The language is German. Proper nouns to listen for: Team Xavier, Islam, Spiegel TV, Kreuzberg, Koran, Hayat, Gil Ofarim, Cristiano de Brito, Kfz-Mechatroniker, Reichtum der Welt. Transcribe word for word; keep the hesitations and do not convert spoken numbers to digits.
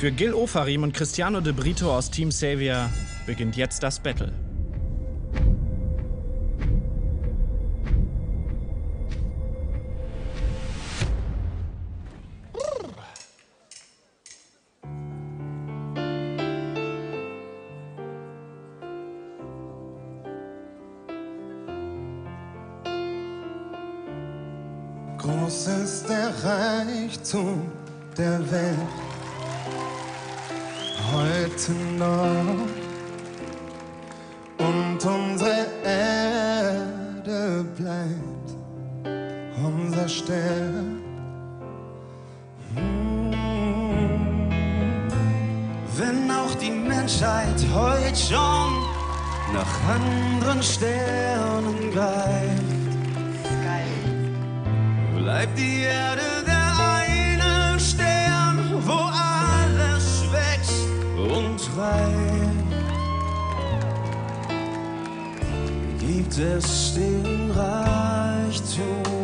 Für Gil Ofarim und Cristiano de Brito aus Team Xavier beginnt jetzt das Battle. Groß ist der Reichtum der Welt, heute noch, und unsere Erde bleibt unser Stern. Wenn auch die Menschheit heute schon nach anderen Sternen greift, bleibt die Erde der eine Stern, wo alles wächst und reift. Gibt es den Reichtum?